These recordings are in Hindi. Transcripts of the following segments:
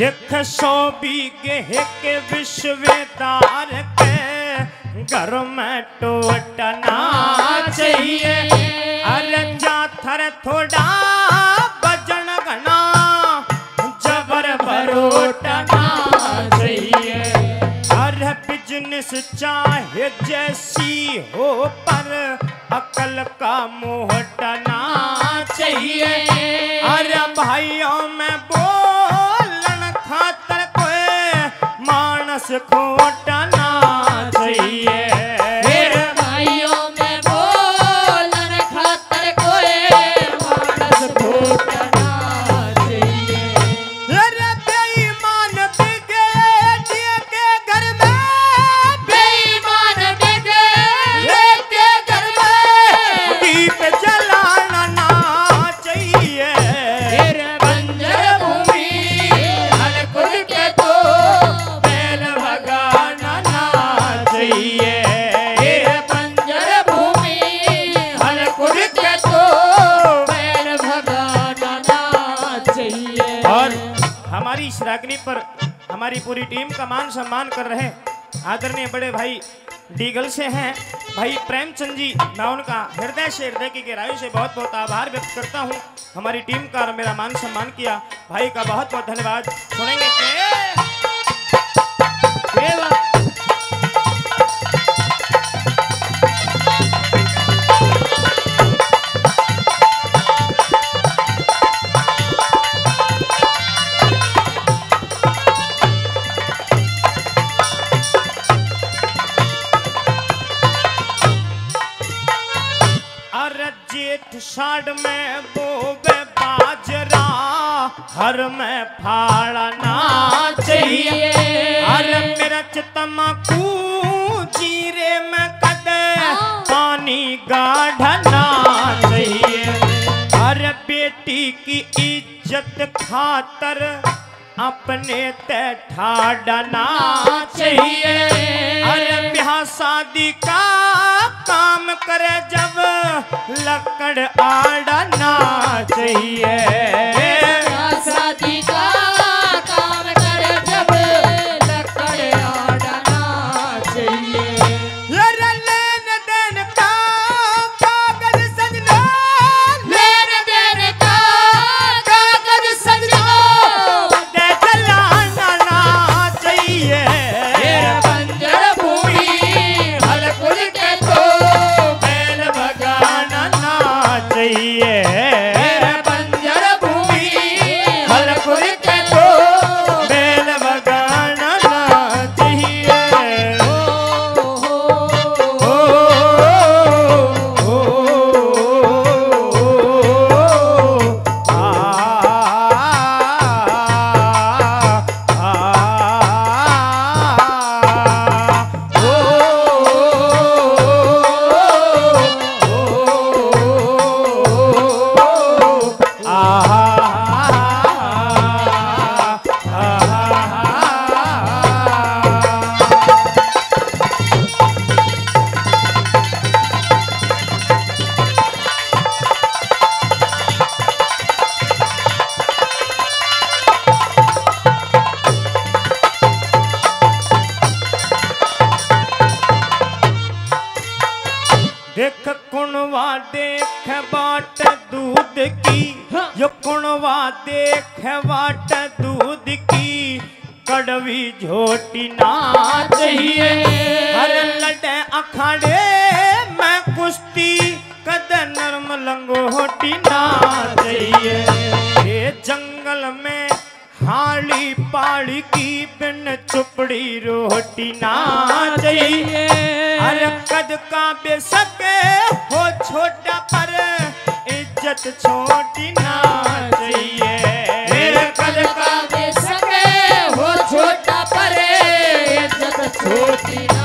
देख सो बीघे के विश्वदार के घर में टोटना चाहिए। अरे जाथर थोड़ा बजन घना जबर भरोटना चाहिए। अरे बिजनेस चाहे जैसी हो पर अकल का मोहटना चाहिए। अरे भाइयों में खोटना चाहिए। मेरे भाइयों में बोलन खातर कोई मानस खोटना चाहिए। अरे बेईमान बिगड़े के घर में, बेईमान बिगड़े के घर में दीप जलाना ना चाहिए। मेरे बंजर भूमि हलकुल के तो श्रागनी पर हमारी पूरी टीम का मान सम्मान कर रहे आदरणीय बड़े भाई डीगल से हैं भाई प्रेमचंद जी। मैं उनका हृदय से हृदय की गहराई से बहुत बहुत आभार व्यक्त करता हूं। हमारी टीम का और मेरा मान सम्मान किया भाई का बहुत बहुत धन्यवाद। सुनेंगे साड़ में बोबे बाजरा हर में फाड़ना चाहिए। हर मिर्च तमाकू जीरे में कदे पानी गाढ़ना चाहिए। हर बेटी की इज्जत खातर अपने ते ठाड़ना चाहिए। अरे ब्याह शादी का काम करे जब लकड़ आड़ना चाहिए। ब्याह शादी का काम करे जब लकड़ आड़ना चाहिए। लेन देन का कागज सजना, लेन देन का कागज सजना जलाना ना चाहिए। चाहिए बंजर भूमि कुणवा देख बाट दूध की, यो कुणवा देख बाट दूध की, कड़वी झोटी ना चाहिए। हर लटे अखाड़े मैं कुश्ती, कदर नर्म लंगोटी ना चाहिए। ये जंगल में हाली पाली की, बिन चुपड़ी रोटी ना चाहिए। हर कद का बेसके हो छोटा, पर इज्जत छोटी ना चाहिए। मेरे कद का बेसके हो छोटा, पर इज्जत छोटी ना चाहिए।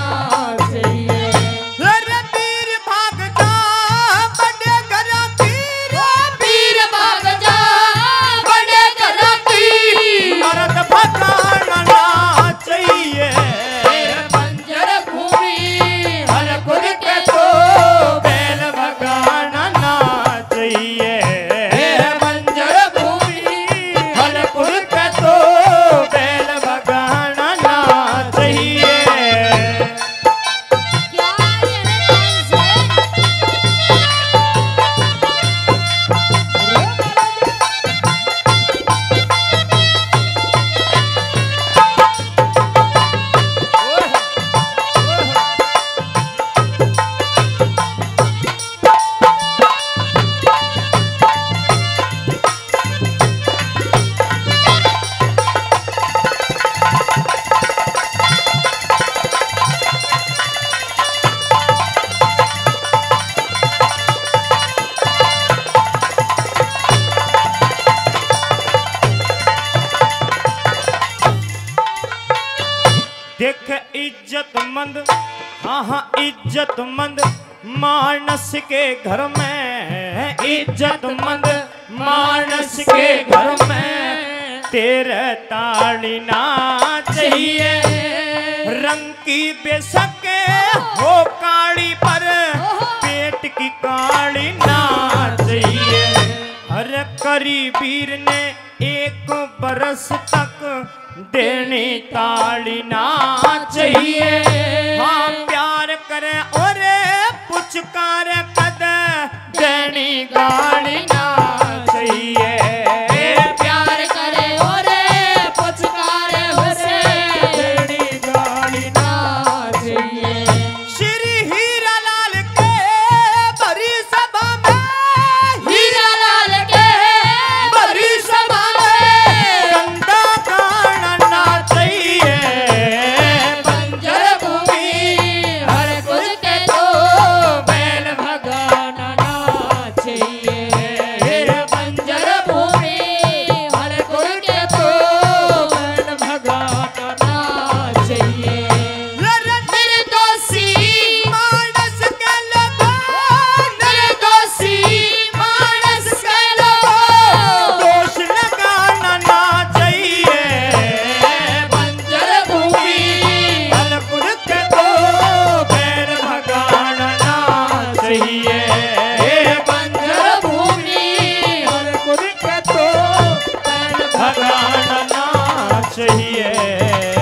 देख इज्जतमंद, हाँ इज्जतमंद मानस के घर में, इज्जतमंद मानस के घर में तेरे ताड़ी ना चाहिए। रंग की बेसके हो काली, पर पेट की काली ना चाहिए। हर करीबीर ने एक बरस तक देनी ताली ना चाहिए। हाँ प्यार करे और पुचकार, कद देनी गाली ना चाहिए। प्यार करे और पुचकार, उसे देनी गाली ना चाहिए। श्री हीरा लाल के बड़ी सभा में, हीरा लाल के बड़ी सभा में चाहिए।